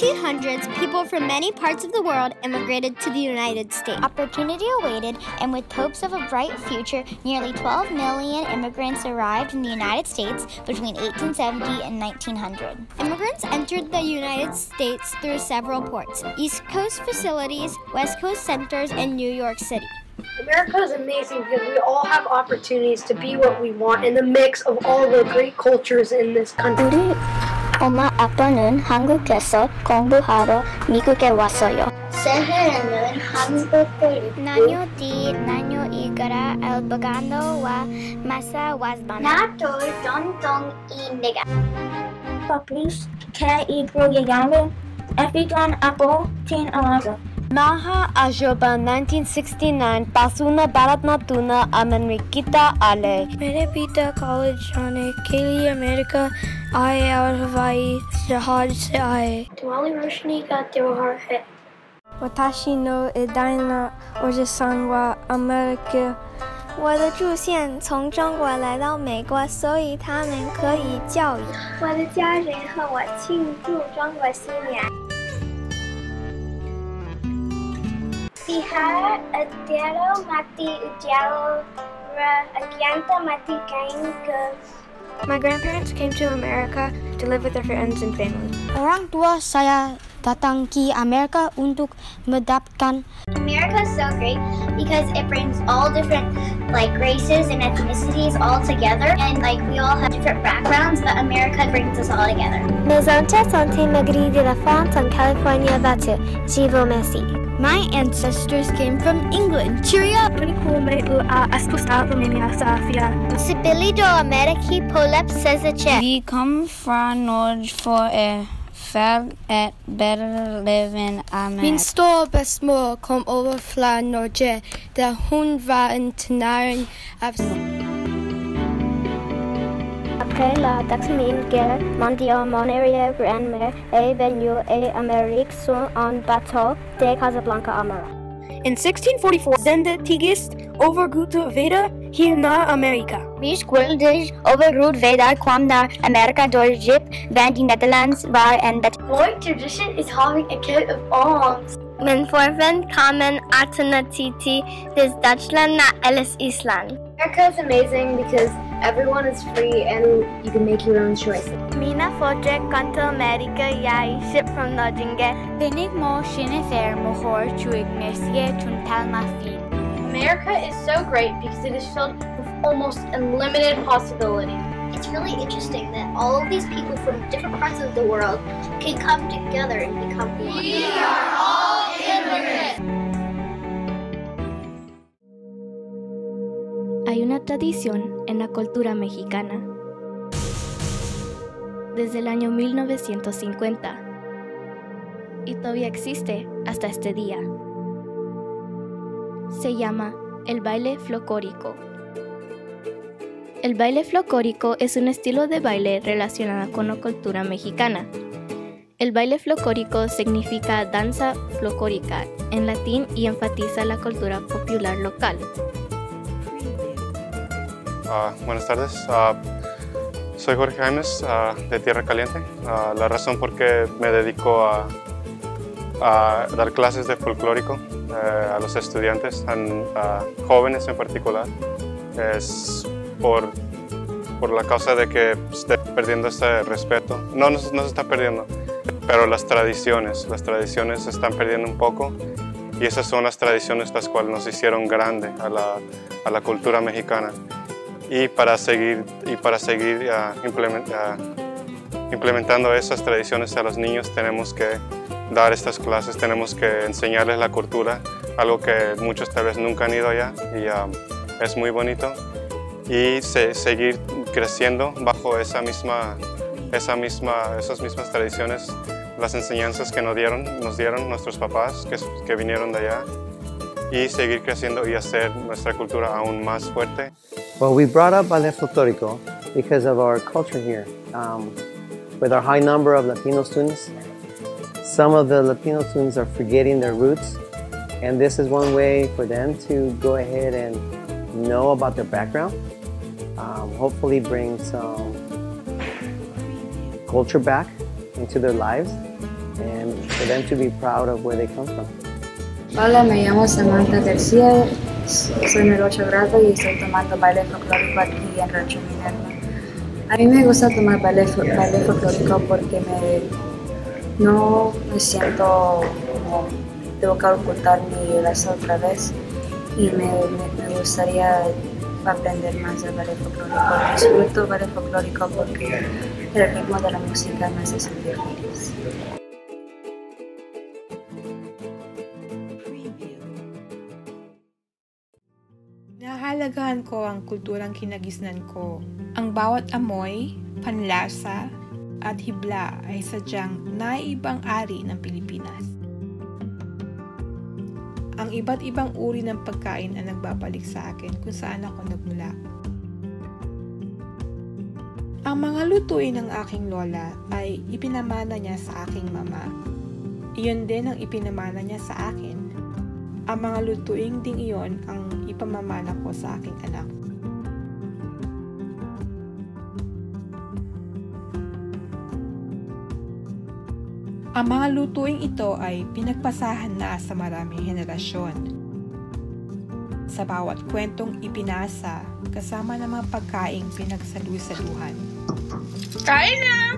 1800s, people from many parts of the world immigrated to the United States. Opportunity awaited, and with hopes of a bright future, nearly 12 million immigrants arrived in the United States between 1870 and 1900. Immigrants entered the United States through several ports, East Coast facilities, West Coast centers, and New York City. America is amazing because we all have opportunities to be what we want in the mix of all the great cultures in this country. Oma afternoon, 한국에서 공부하러 미국에 왔어요. 새해에는 한국을 나녀 뒤 나녀 이거라 알바간도와 마사 와즈반. 나도 동동이네가. Papus, que y proyectando African Apple Tin Alaska. Maha Ajoba 1969 Pasuna Barat Natuna Amerikita Ale Menepita College Hane Kili America Aye Out Hawaii Jahaj Se Aye Tamale Roshni Ga Tyohar Hai Watashi no Edaina Ojisan wa America 我的住县从中国来到美国，所以他们可以教育。 我的家人和我庆祝中国新年。 Tihara adero mati ujalo ra agianta mati kainga. My grandparents came to America to live with their friends and family. Orang tua saya datang ke Amerika untuk mendapatkan. America is so great because it brings all different races and ethnicities all together, and we all have different backgrounds, but America brings us all together. Mes ancestros son migrantes de Francia en California, Valle, Givo Messi. My ancestors came from England. Cheerio. We come from Norway for a fair at better living. Amen. Min storebror kom over fra Norge, da hun var en tenåring. Kela taxmin gel mandia moneria grandmere a venue a americ son on bato de Casablanca Amara. In 1644 sende tigist overgute veda hier na Amerika. Vi skulle dus overgroot veda kwam naar Amerika door Egypte, want die Netherlands waar en dat. My tradition is having a coat of arms. Men forven kamen atenatiti des Dutchland na Ellis Island. America is amazing because everyone is free and you can make your own choices. Mina forje kanto America yai ship from Nottingham. Benig mo shine fair mo hor chuig mersie tun talma fi. America is so great because it is filled with almost unlimited possibilities. It's really interesting that all of these people from different parts of the world can come together and become one. We are all immigrants. Hay una tradición en la cultura mexicana. Desde el año 1950. Y todavía existe hasta este día. Se llama el baile folclórico. El baile folclórico es un estilo de baile relacionado con la cultura mexicana. El baile folclórico significa danza folclórica en latín y enfatiza la cultura popular local. Buenas tardes, soy Jorge Jaimes de Tierra Caliente. La razón por qué me dedico a dar clases de folclórico a los estudiantes, jóvenes en particular, es por la causa de que esté perdiendo este respeto. No se está perdiendo, pero las tradiciones se están perdiendo un poco. Y esas son las tradiciones las cuales nos hicieron grande a la cultura mexicana. Y para seguir implementando esas tradiciones a los niños tenemos que dar estas clases, tenemos que enseñarles la cultura, algo que muchos tal vez nunca han ido allá y es muy bonito. Y seguir creciendo bajo esas mismas tradiciones, las enseñanzas que nos dieron nuestros papás que vinieron de allá. Y seguir creciendo y hacer nuestra cultura aún más fuerte. Well, we brought up ballet folklórico because of our culture here, with our high number of Latino students. Some of the Latino students are forgetting their roots, and this is one way for them to go ahead and know about their background. Hopefully, bring some culture back into their lives, and for them to be proud of where they come from. Hola, me llamo Samantha del Ciel, soy en el 8 grado y estoy tomando baile folclórico aquí en Rancho Minerva. A mí me gusta tomar baile folclórico porque no me siento como tengo que ocultar mi raza otra vez y me gustaría aprender más del baile folclórico. Disfruto baile folclórico porque el ritmo de la música me hace sentir feliz. Nahalagahan ko ang kulturang kinagisnan ko. Ang bawat amoy, panlasa, at hibla ay sadyang naiibang ari ng Pilipinas. Ang iba't ibang uri ng pagkain ang nagbabalik sa akin kung saan ako nagmula. Ang mga lutuin ng aking lola ay ipinamana niya sa aking mama. Iyon din ang ipinamana niya sa akin. Ang mga lutuin ding iyon ang ipamamana ko sa aking anak. Ang mga lutuing ito ay pinagpasahan na sa maraming henerasyon. Sa bawat kwentong ipinasa, kasama ng mga pagkaing pinagsalu-saluhan. Kain na!